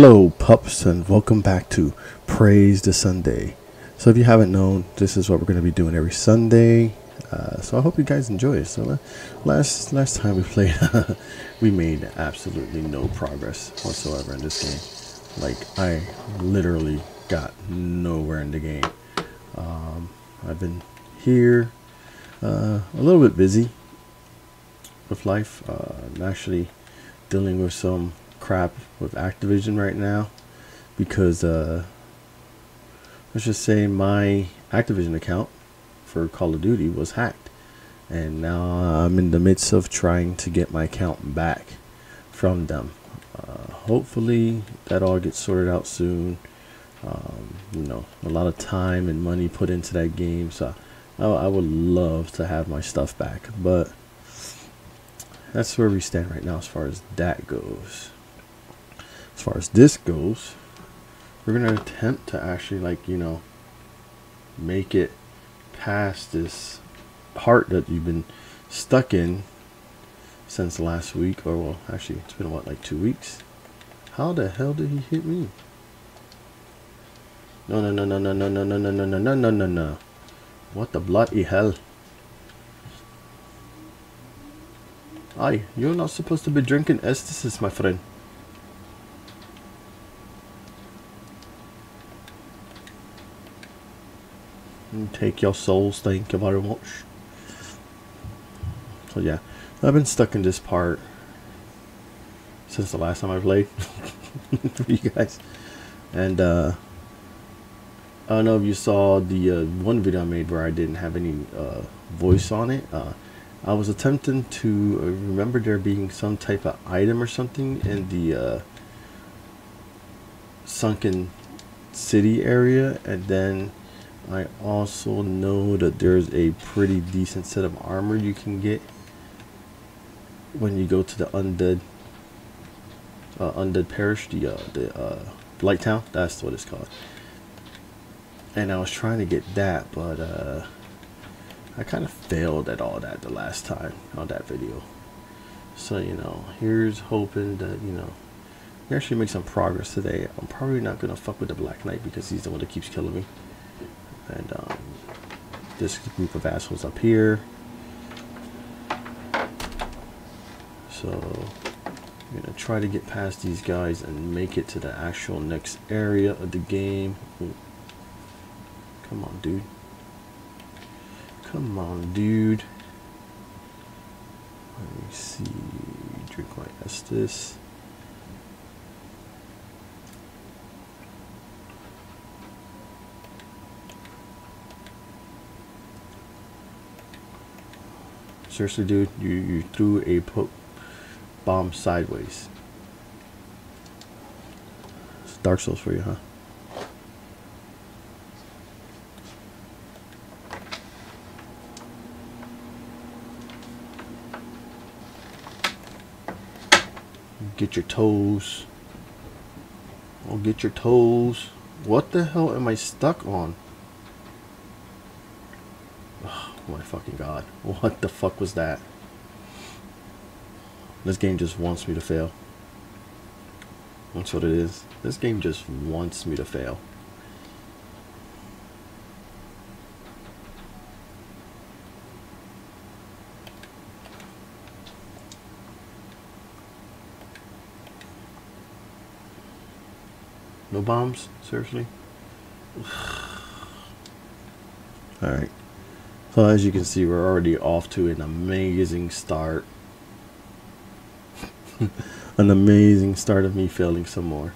Hello pups, and welcome back to Praise the Sunday. So if you haven't known, this is what we're going to be doing every Sunday. So I hope you guys enjoy it. So last time we played, we made absolutely no progress whatsoever in this game. Like, I literally got nowhere in the game. I've been here a little bit busy with life. I'm actually dealing with some crap with Activision right now because let's just say my Activision account for Call of Duty was hacked, and now I'm in the midst of trying to get my account back from them. Hopefully that all gets sorted out soon. You know, a lot of time and money put into that game, so I would love to have my stuff back, but that's where we stand right now as far as that goes. As far as this goes, we're going to attempt to actually, like, you know, make it past this part that you've been stuck in since last week, or, well, actually it's been, what, like 2 weeks? How the hell did he hit me? No. What the bloody hell? Aye, you're not supposed to be drinking Estus, my friend. Take your souls, thank you very much. So yeah, I've been stuck in this part since the last time I played for you guys. And I don't know if you saw the one video I made where I didn't have any voice on it. I was attempting to remember there being some type of item or something in the sunken city area, and then I also know that there's a pretty decent set of armor you can get when you go to the undead parish, the Blight Town. That's what it's called. And I was trying to get that, but I kind of failed at all that the last time on that video. So, you know, here's hoping that, you know, we actually make some progress today. I'm probably not gonna fuck with the Black Knight because he's the one that keeps killing me. And this group of assholes up here. So I'm gonna try to get past these guys and make it to the actual next area of the game. Ooh. Come on, dude. Come on, dude. Let me see. Drink my Estus. Seriously, dude, you threw a poke bomb sideways. It's Dark Souls for you, huh? Get your toes. Oh, get your toes. What the hell am I stuck on? Oh my fucking god. What the fuck was that? This game just wants me to fail. That's what it is. This game just wants me to fail. No bombs? Seriously? Alright. So as you can see, we're already off to an amazing start. An amazing start of me failing some more.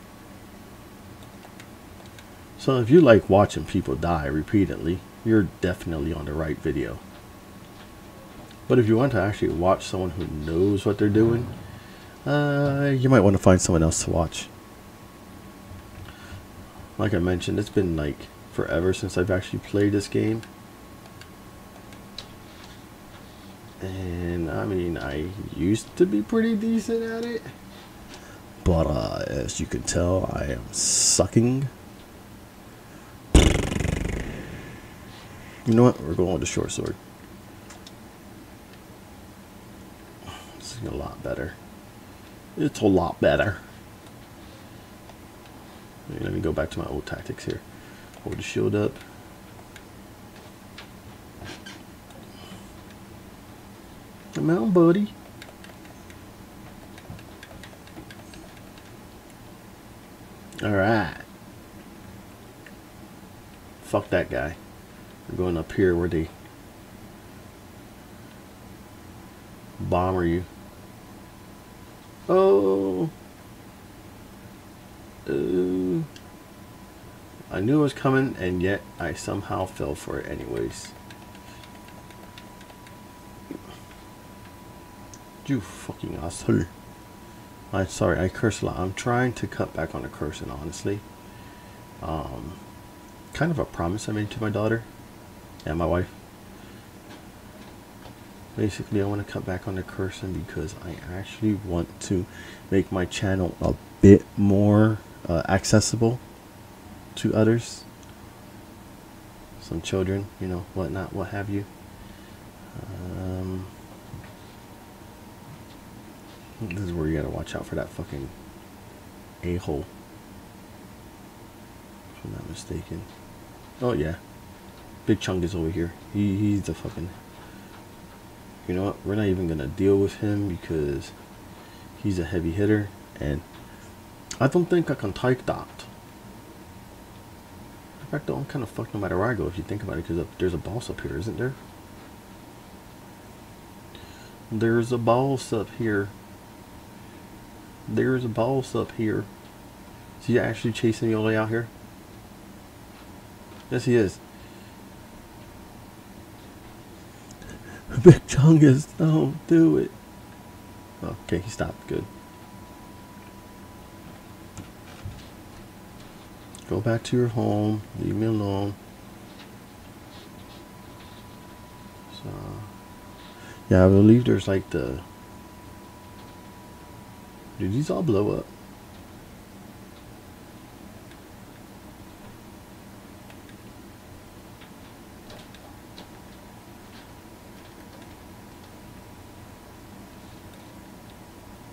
So if you like watching people die repeatedly, you're definitely on the right video. But if you want to actually watch someone who knows what they're doing, you might want to find someone else to watch. Like I mentioned, it's been like forever since I've actually played this game. And I mean, I used to be pretty decent at it. But as you can tell, I am sucking. You know what? We're going with the short sword. This is a lot better. It's a lot better. Let me go back to my old tactics here. Hold the shield up. Come on, buddy. Alright. Fuck that guy. We're going up here where they bomber you. Oh. I knew it was coming, and yet I somehow fell for it anyways. You fucking asshole. I'm sorry, I curse a lot. I'm trying to cut back on the cursing, honestly. Kind of a promise I made to my daughter and my wife. Basically, I want to cut back on the cursing because I actually want to make my channel a bit more accessible to others. Some children, you know, whatnot, what have you. This is where you gotta watch out for that fucking a-hole, if I'm not mistaken. Oh yeah, Big Chung is over here. He's the fucking, you know what, we're not even gonna deal with him because he's a heavy hitter and I don't think I can take that. In fact, I'm kind of fucked no matter where I go if you think about it, because there's a boss up here, isn't there? There's a boss up here. There's a boss up here. Is he actually chasing me all the way out here? Yes, he is. Big Chungus, don't do it. Okay, he stopped. Good. Go back to your home. Leave me alone. So, yeah, I believe there's like the... Dude, these all blow up.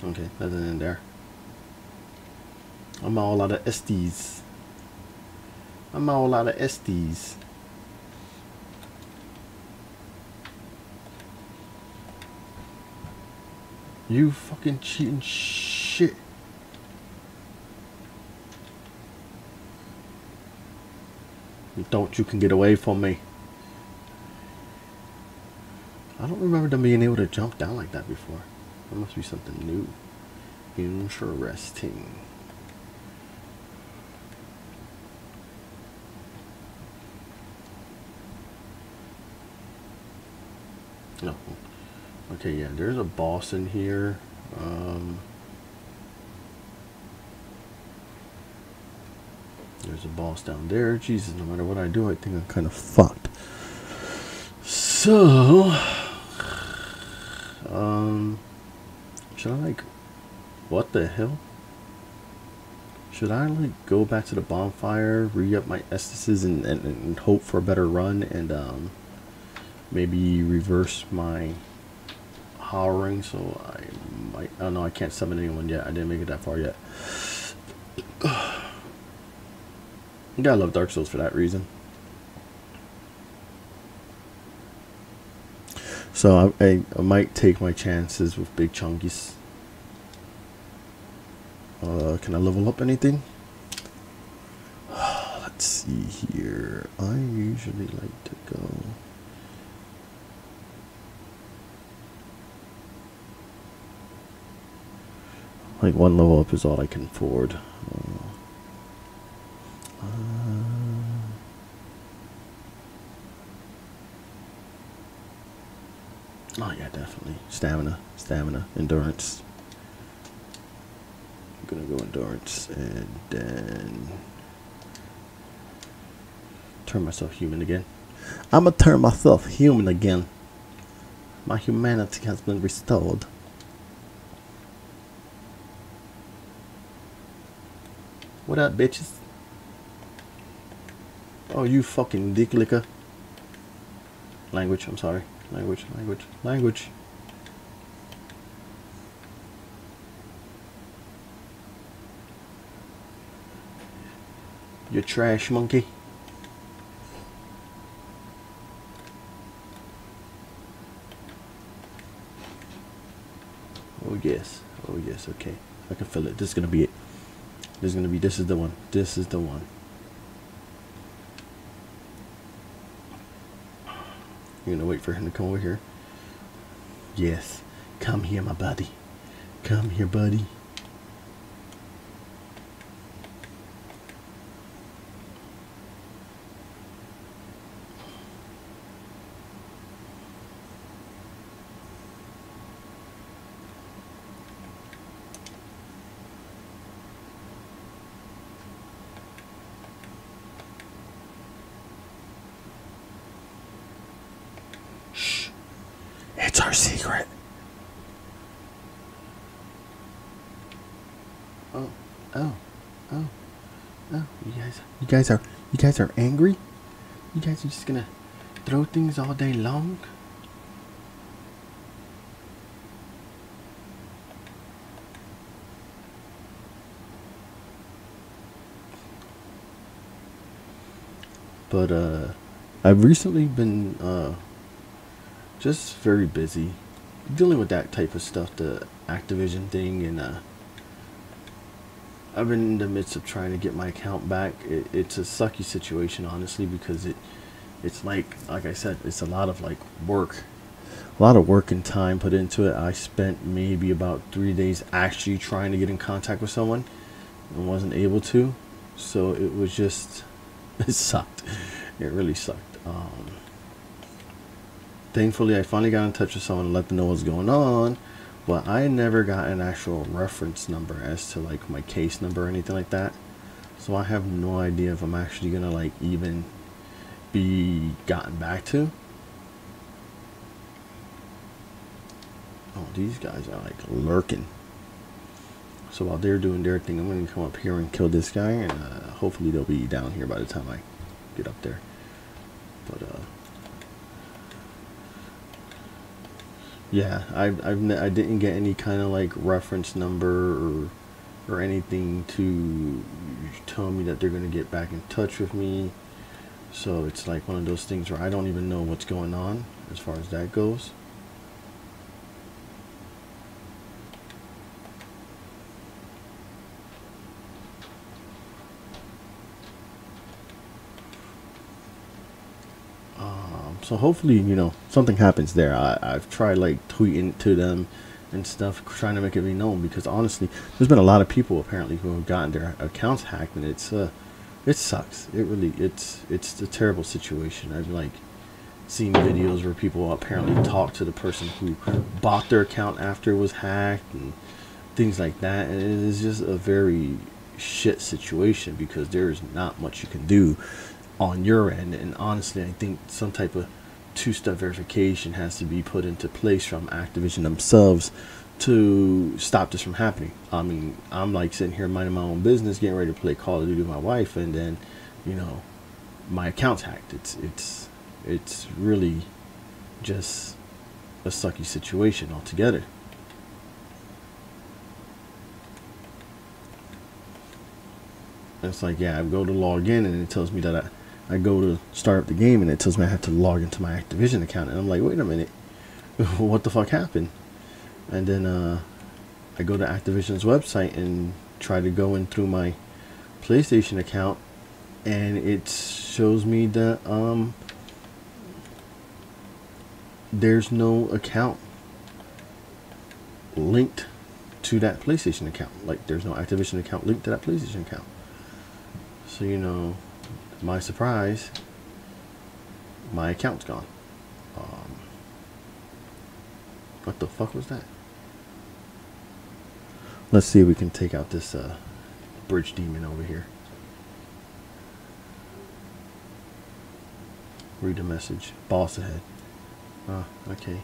Okay, nothing in there. I'm all out of Estes. I'm all out of Estes. You fucking cheating shit. You thought you can get away from me. I don't remember them being able to jump down like that before. That must be something new. Interesting. No. Okay, yeah, there's a boss in here. There's a boss down there. Jesus, no matter what I do, I think I'm kind of fucked. So, should I like, what the hell? Should I like go back to the bonfire, re-up my Estuses and hope for a better run, and maybe reverse my Powering, so I might. Oh no, I can't summon anyone yet. I didn't make it that far yet. You gotta love Dark Souls for that reason. So I might take my chances with Big Chungus. Can I level up anything? Let's see here. I usually like to go. Like one level up is all I can afford. Oh yeah, definitely. Stamina, endurance. I'm gonna go endurance and then turn myself human again. I'm gonna turn myself human again. My humanity has been restored. What up, bitches? Oh, you fucking dick licker. Language, I'm sorry. Language. you trash monkey. Oh yes, okay. I can feel it. This is gonna be it. This is the one. You're gonna wait for him to come over here. Yes. Come here, my buddy. Come here, buddy. It's our secret. Oh! You guys are angry. You guys are just gonna throw things all day long. But I've recently been just very busy dealing with that type of stuff, the Activision thing, and I've been in the midst of trying to get my account back. It's a sucky situation, honestly, because it's like I said, it's a lot of work, a lot of work and time put into it. I spent maybe about 3 days actually trying to get in contact with someone and wasn't able to, so it was just, it sucked. It really sucked. Thankfully, I finally got in touch with someone and let them know what's going on, but I never got an actual reference number as to my case number or anything like that. So I have no idea if I'm actually gonna even be gotten back to. Oh, these guys are lurking. So while they're doing their thing, I'm gonna come up here and kill this guy, and hopefully they'll be down here by the time I get up there. But yeah, I didn't get any kind of reference number or anything to tell me that they're gonna get back in touch with me. So it's one of those things where I don't even know what's going on as far as that goes. So hopefully, something happens there. I've tried tweeting to them and stuff, trying to make it be known, because honestly, there's been a lot of people apparently who have gotten their accounts hacked, and it sucks. It really, it's a terrible situation. I've seen videos where people apparently talk to the person who bought their account after it was hacked and things like that, and it is just a very shit situation because there is not much you can do on your end. And honestly, I think some type of two-step verification has to be put into place from Activision themselves to stop this from happening. I mean, I'm sitting here minding my own business, getting ready to play Call of Duty with my wife, and then my account's hacked. It's really just a sucky situation altogether. It's yeah, I go to log in and it tells me that I go to start up the game and it tells me I have to log into my Activision account, and I'm wait a minute, what the fuck happened? And then I go to Activision's website and try to go in through my PlayStation account, and it shows me that there's no account linked to that PlayStation account. There's no Activision account linked to that PlayStation account. So my surprise, my account's gone. What the fuck was that? Let's see if we can take out this bridge demon over here. Read the message. Boss ahead. Okay.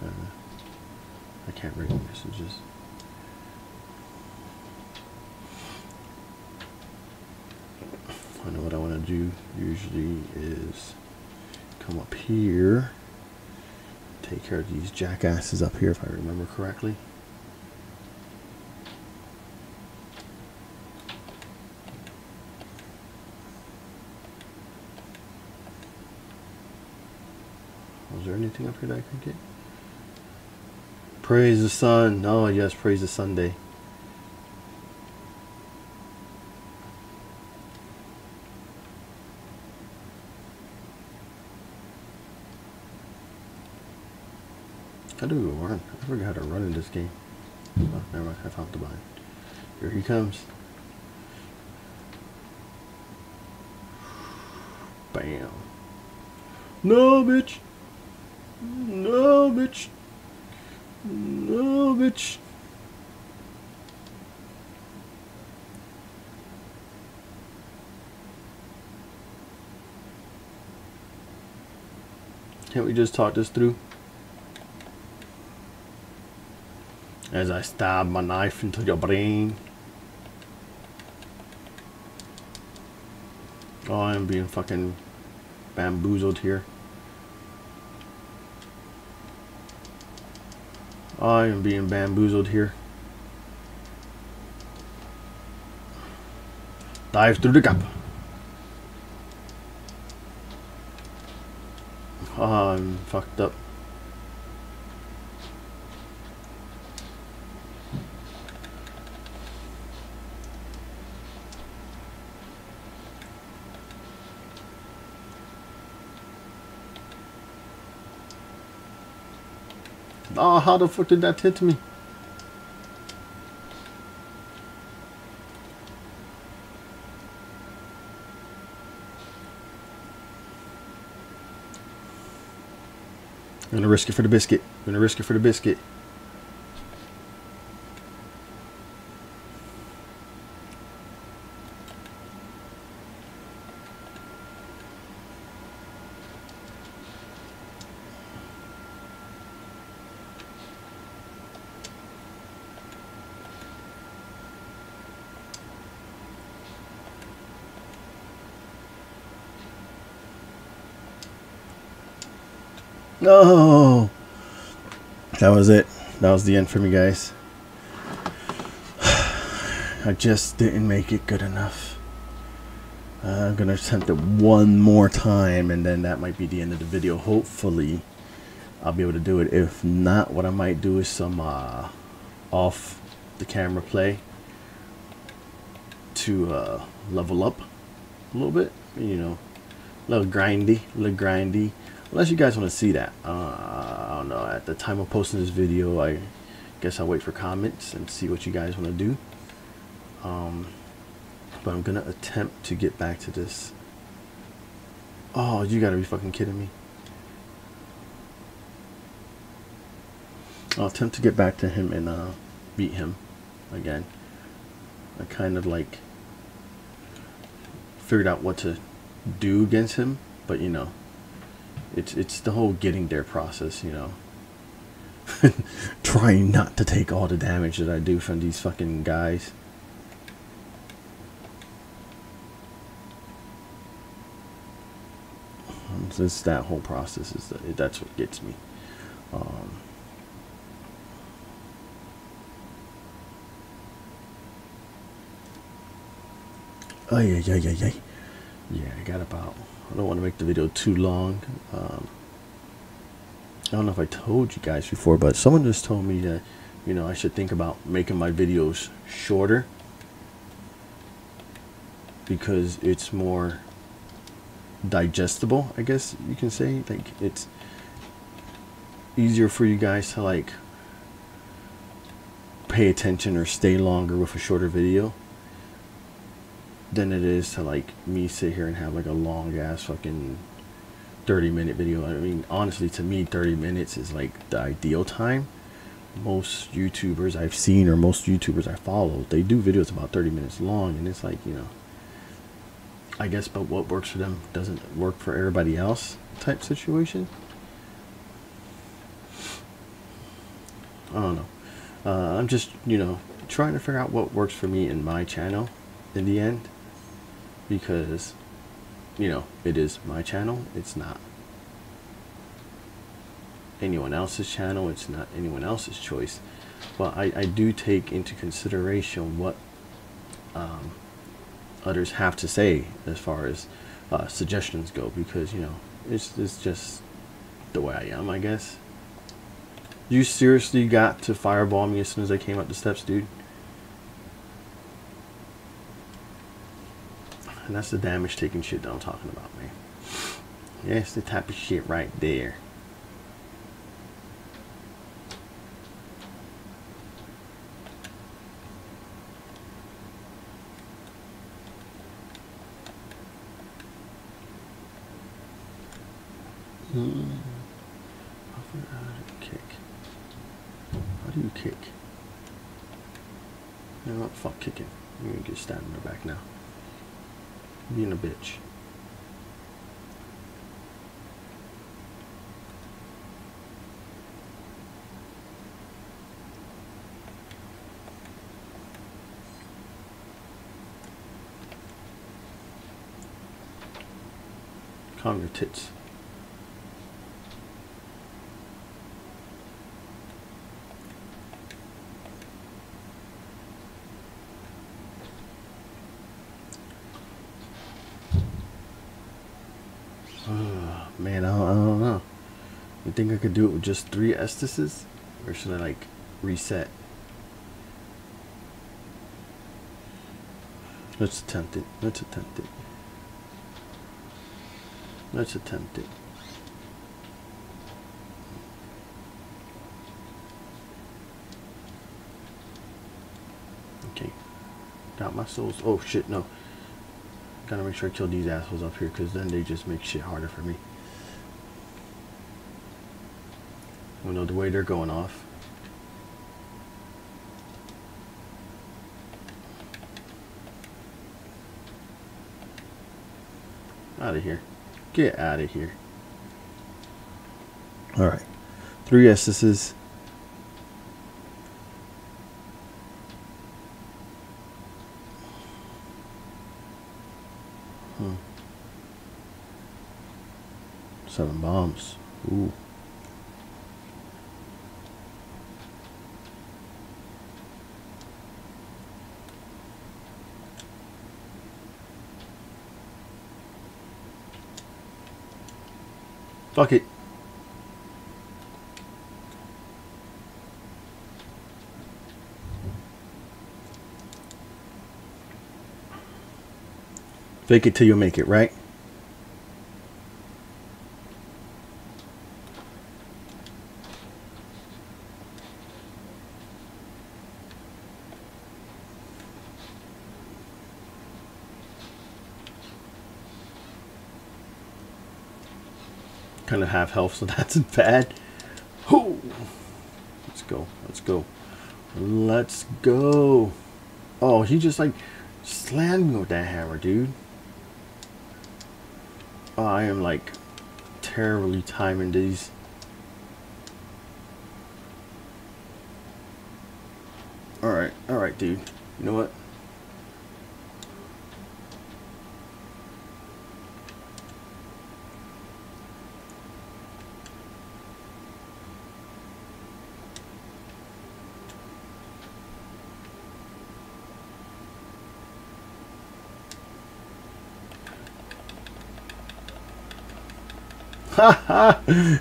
I can't read the messages. I know what I want to do usually is come up here, take care of these jackasses up here if I remember correctly. Was there anything up here that I could get? Praise the Sun. Oh yes, Praise the Sun-day. How do we run? I forgot how to run in this game. Oh, never mind, I found the button. Here he comes. Bam. No, bitch. No, bitch. No, bitch. Can't we just talk this through? As I stab my knife into your brain. Oh, I'm being fucking bamboozled here. I am being bamboozled here. Dive through the gap. Oh, I'm fucked up. Oh, how the fuck did that hit me? I'm gonna risk it for the biscuit. I'm gonna risk it for the biscuit. No, that was it. That was the end for me, guys. I just didn't make it good enough. I'm gonna attempt it one more time, and then that might be the end of the video. Hopefully I'll be able to do it. If not, what I might do is some off the camera play to level up a little bit, you know, a little grindy, a little grindy. Unless you guys want to see that. I don't know. At the time of posting this video, I guess I'll wait for comments and see what you guys want to do. But I'm going to attempt to get back to this. Oh, you got to be fucking kidding me. I'll attempt to get back to him and beat him again. I kind of like figured out what to do against him, but you know. It's the whole getting there process, you know. Trying not to take all the damage that I do from these fucking guys. It's that whole process is that's what gets me. Oh yeah, yeah, yeah, yeah. Yeah, I got about. I don't want to make the video too long. I don't know if I told you guys before, but someone just told me that, you know, I should think about making my videos shorter because it's more digestible, I guess you can say. Like, it's easier for you guys to like pay attention or stay longer with a shorter video than it is to like me sit here and have like a long ass fucking 30-minute video. I mean, honestly, to me 30 minutes is like the ideal time. Most YouTubers I've seen or most YouTubers I follow, they do videos about 30 minutes long, and it's like, you know, I guess but what works for them doesn't work for everybody else type situation. I don't know. I'm just, you know, trying to figure out what works for me and my channel in the end, because, you know, it is my channel. It's not anyone else's channel. It's not anyone else's choice. But I do take into consideration what others have to say as far as suggestions go, because, you know, it's just the way I am, I guess. You seriously got to fireball me as soon as I came up the steps, dude. And that's the damage taking shit that I'm talking about, man. Yeah, it's the type of shit right there. Kick. How do you kick? You know what? Fuck kicking. I'm gonna get stabbed in the back now. Being a bitch. Calm your tits. Man, I don't know. You think I could do it with just 3 Estuses? Or should I, like, reset? Let's attempt it. Let's attempt it. Let's attempt it. Okay. Got my souls. Oh, shit, no. Gotta make sure I kill these assholes up here, because then they just make shit harder for me. I know the way they're going off. Out of here. Get out of here. Alright. 3 Estus. Hmm. 7 bombs. Ooh. Fuck it. Fake it till you make it, right? Kind of half health, so that's bad. Whoo! Let's go. Let's go. Let's go. Oh, he just like slammed me with that hammer, dude. Oh, I am like terribly timing these. Alright, alright, dude. You know what?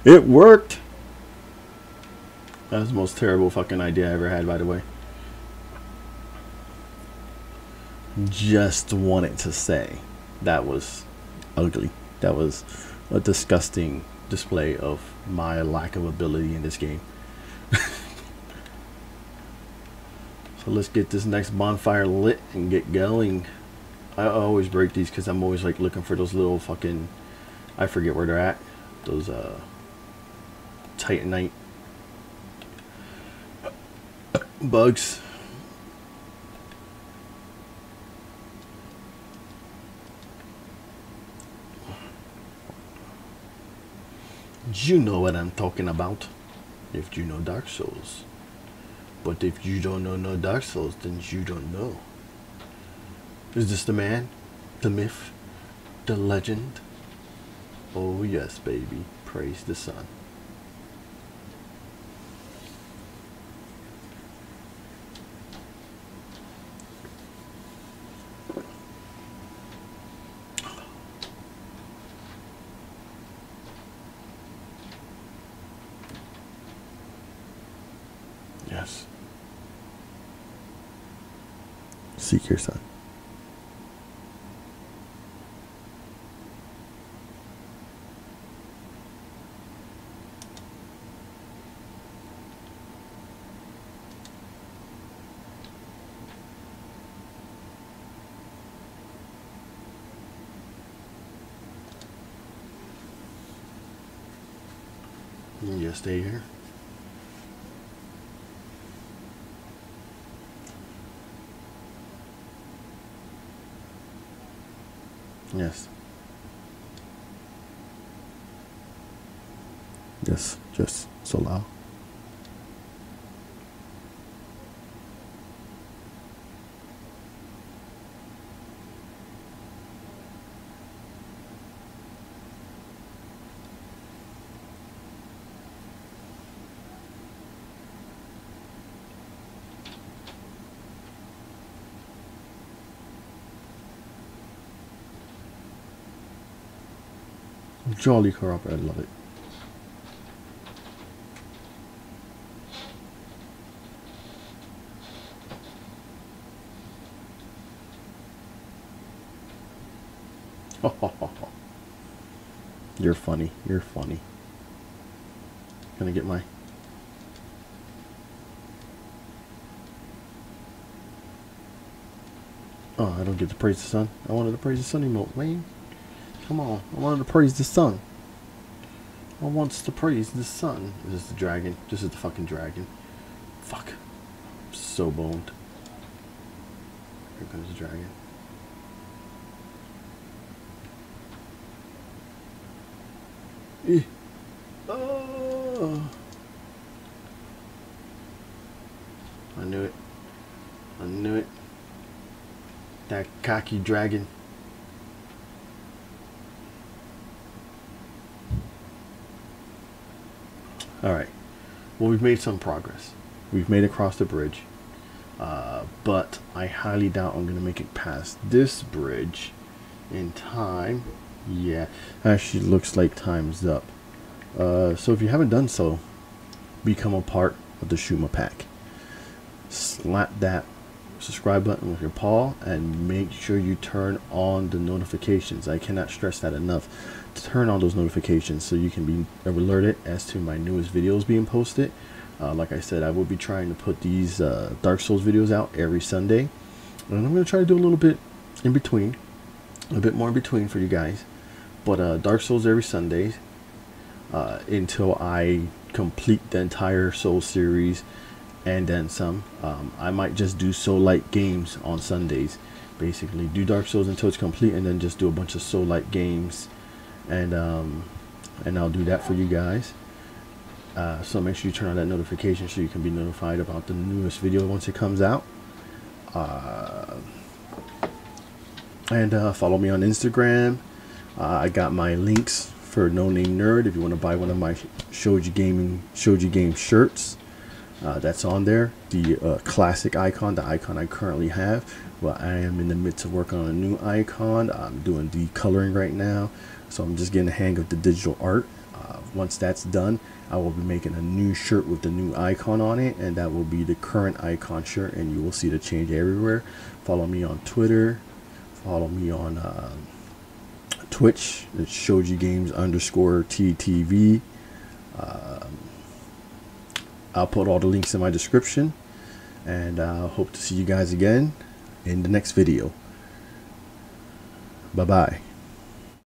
It worked. That was the most terrible fucking idea I ever had, by the way. Just wanted to say that was ugly. That was a disgusting display of my lack of ability in this game. So let's get this next bonfire lit and get going. I always break these because I'm always like looking for those little fucking, I forget where they're at. Those Titanite bugs. You know what I'm talking about if you know Dark Souls. But if you don't know no Dark Souls, then you don't know. Is this the man, the myth, the legend? Oh yes, baby. Praise the sun. gosh. Seek your son. You just stay here. Yes. Yes, just so loud. Jolly corrupt, I love it. You're funny, you're funny. Gonna get my... Oh, I don't get to praise the sun. I wanted to praise the sun emote, man. Come on, I wanted to praise the sun. I wants to praise the sun. This is the dragon. This is the fucking dragon. Fuck. I'm so boned. Here comes the dragon. Eh. Oh. I knew it. I knew it. That cocky dragon. Alright, well, we've made some progress. We've made it across the bridge, but I highly doubt I'm going to make it past this bridge in time. Yeah, actually looks like time's up. So if you haven't done so, become a part of the Schuma pack. Slap that subscribe button with your paw and make sure you turn on the notifications. I cannot stress that enough. Turn on those notifications so you can be alerted as to my newest videos being posted. Like I said, I will be trying to put these Dark Souls videos out every Sunday, and I'm going to try to do a little bit in between, a bit more in between for you guys, but Dark Souls every Sunday until I complete the entire Souls series and then some. I might just do Soul-like games on Sundays. Basically do Dark Souls until it's complete and then just do a bunch of Soul-like games. And I'll do that for you guys. So make sure you turn on that notification so you can be notified about the newest video once it comes out. And follow me on Instagram. I got my links for No Name Nerd if you want to buy one of my Shoji Game shirts. That's on there. The classic icon, the icon I currently have. But I am in the midst of working on a new icon. I'm doing the coloring right now. So I'm just getting the hang of the digital art. Once that's done, I will be making a new shirt with the new icon on it, and that will be the current icon shirt, and you will see the change everywhere. Follow me on Twitter. Follow me on Twitch. It's ShojiGames_TTV. I'll put all the links in my description, and I hope to see you guys again in the next video. Bye-bye.